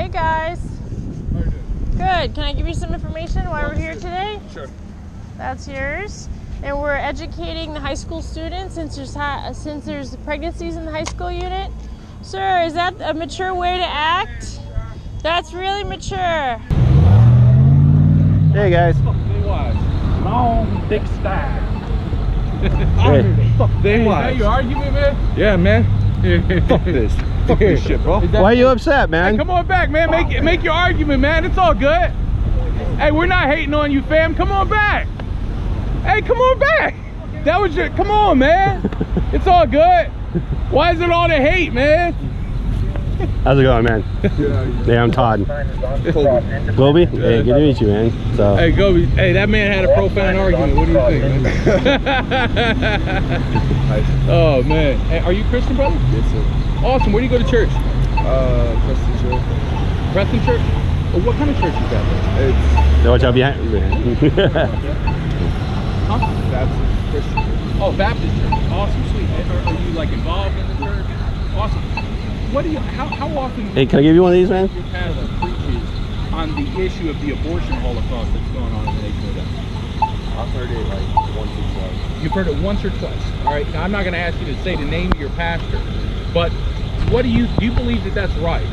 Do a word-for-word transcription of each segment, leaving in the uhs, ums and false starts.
Hey guys. How are you doing? Good. Can I give you some information why we're here today? Sure. That's yours. And we're educating the high school students since there's high, since there's pregnancies in the high school unit. Sir, is that a mature way to act? That's really mature. Hey guys. Long, thick style. Hey. Fuck this. Now you arguing, man? Yeah, man. Fuck this. Fuck this shit, bro. Why are you upset, man? Hey, come on back, man. Make make your argument, man. It's all good. Hey, we're not hating on you, fam. Come on back. Hey, come on back. That was your. Come on, man. It's all good. Why is it all the hate, man? How's it going, man? Yeah, I'm Todd. Gobi? Hey, good to meet you, man. So. Hey, Gobi. Hey, that man had a profound argument. What do you think? Oh, man. Hey, are you Christian, brother? Yes, sir. Awesome. Where do you go to church? Uh, Preston Church. Preston Church? Oh, what kind of church is that? It's... No, watch out behind me, man. Huh? Baptist Christian. Oh, Baptist Church. Awesome. Sweet. Are, are you, like, involved in the church? Awesome. What do you, how, how often... Hey, can I give you one of these, man? Your pastor preaches on the issue of the abortion holocaust that's going on in the nation today. I've heard it like once or twice. You've heard it once or twice. All right, now I'm not going to ask you to say the name of your pastor, but what do you, do you believe that that's right?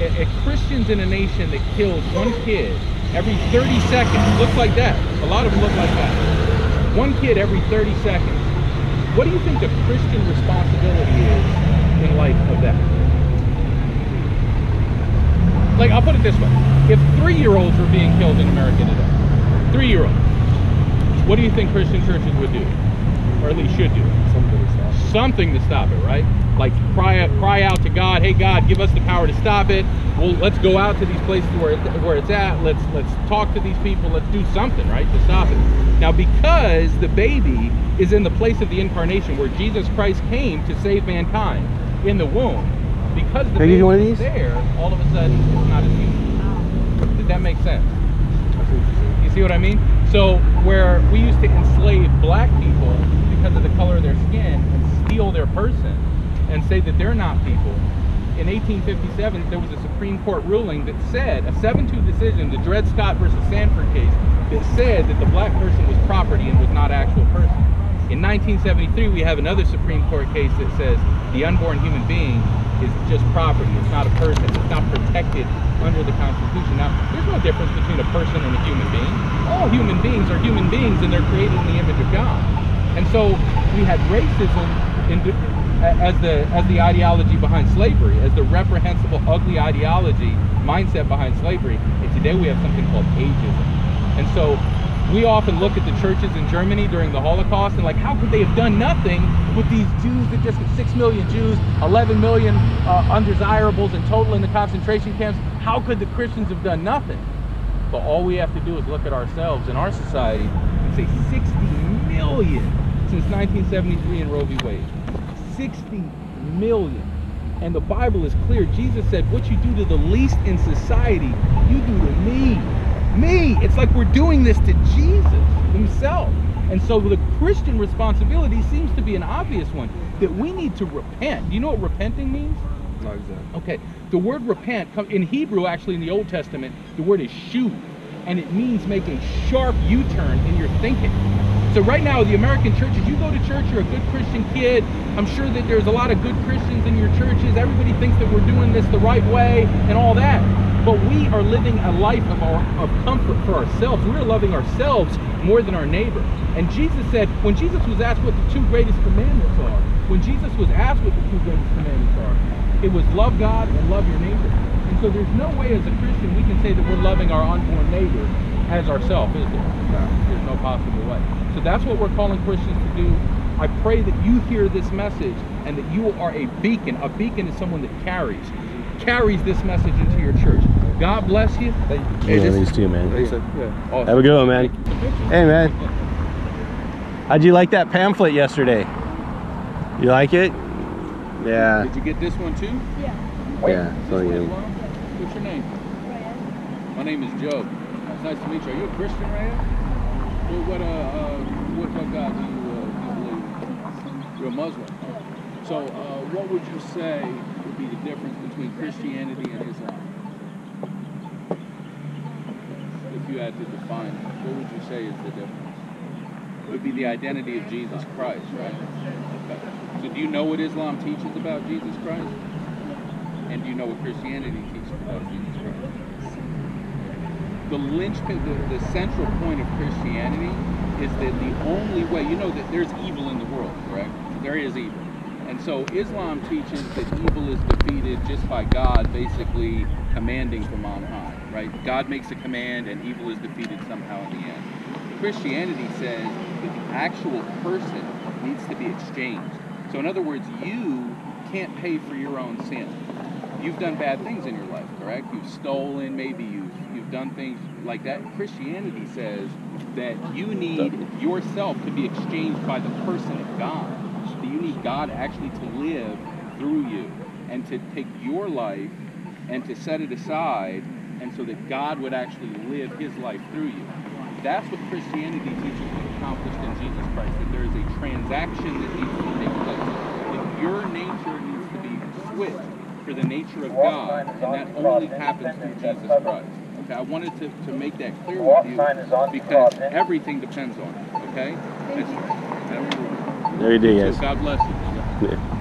A, a Christians in a nation that kills one kid every thirty seconds, looks like that. A lot of them look like that. One kid every thirty seconds. What do you think the Christian responsibility is in light of that? Like, I'll put it this way. If three-year-olds were being killed in America today, three-year-olds, what do you think Christian churches would do? Or at least should do? Something to stop it. Something to stop it, right? Like, cry out, cry out to God, hey, God, give us the power to stop it. Well, let's go out to these places where, it, where it's at. Let's, let's talk to these people. Let's do something, right, to stop it. Now, because the baby is in the place of the incarnation where Jesus Christ came to save mankind in the womb, because the baby is there, all of a sudden it's not as human. Did that make sense? You see what I mean? So where we used to enslave black people because of the color of their skin and steal their person and say that they're not people, in eighteen fifty-seven there was a Supreme Court ruling that said, a seven two decision, the Dred Scott versus Sanford case, that said that the black person was property and was not actual person. In nineteen seventy-three we have another Supreme Court case that says the unborn human being is just property, it's not a person, it's not protected under the Constitution. Now, there's no difference between a person and a human being. All human beings are human beings and they're created in the image of God. And so we had racism in, as, the, as the ideology behind slavery, as the reprehensible, ugly ideology, mindset behind slavery, and today we have something called ageism. And so we often look at the churches in Germany during the Holocaust and like, how could they have done nothing with these Jews that just six million Jews, eleven million uh, undesirables in total in the concentration camps? How could the Christians have done nothing? But all we have to do is look at ourselves and our society and say sixty million since nineteen seventy-three in Roe v. Wade. sixty million. And the Bible is clear. Jesus said, what you do to the least in society, you do to me. Me. It's like we're doing this to Jesus himself. And so the Christian responsibility seems to be an obvious one, that we need to repent. Do you know what repenting means? Not exactly. Okay. The word repent, in Hebrew, actually, in the Old Testament, the word is shuv, and it means make a sharp U-turn in your thinking. So right now, the American church, if you go to church, you're a good Christian kid. I'm sure that there's a lot of good Christians in your churches. Everybody thinks that we're doing this the right way and all that. But we are living a life of, our, of comfort for ourselves. We're loving ourselves more than our neighbor. And Jesus said, when Jesus was asked what the two greatest commandments are, when Jesus was asked what the two greatest commandments are, it was love God and love your neighbor. And so there's no way as a Christian we can say that we're loving our unborn neighbor as ourselves, is there? There's no possible way. So that's what we're calling Christians to do. I pray that you hear this message and that you are a beacon. A beacon is someone that carries. carries this message into your church. God bless you. Thank you. Hey, yeah, these two, man. Yeah. Yeah. Awesome. Have a good one, man. Hey, man. How'd you like that pamphlet yesterday? You like it? Yeah. Did you get this one too? Yeah. Yeah. So you. What's your name? Raya. My name is Joe. It's nice to meet you. Are you a Christian, Raya? Well, what uh, uh, what what God do you uh, believe? You're a Muslim. So, uh, what would you say would be the difference between Christianity and Islam? had to define, what would you say is the difference? It would be the identity of Jesus Christ, right? Okay. So do you know what Islam teaches about Jesus Christ? And do you know what Christianity teaches about Jesus Christ? The linchpin, the, the central point of Christianity is that the only way, you know that there's evil in the world, correct? There is evil. And so Islam teaches that evil is defeated just by God basically commanding from on high, right? God makes a command and evil is defeated somehow in the end. Christianity says that the actual person needs to be exchanged. So in other words, you can't pay for your own sin. You've done bad things in your life, correct? You've stolen, maybe you've, you've done things like that. Christianity says that you need yourself to be exchanged by the person of God. That you need God actually to live through you and to take your life and to set it aside, and so that God would actually live his life through you. That's what Christianity teaches is accomplished in Jesus Christ, that there is a transaction that needs to take place, that your nature needs to be switched for the nature of God, and that only happens through Jesus Christ. Okay, I wanted to, to make that clear with you, because everything depends on it, okay? There you go, guys. God bless you. Yeah.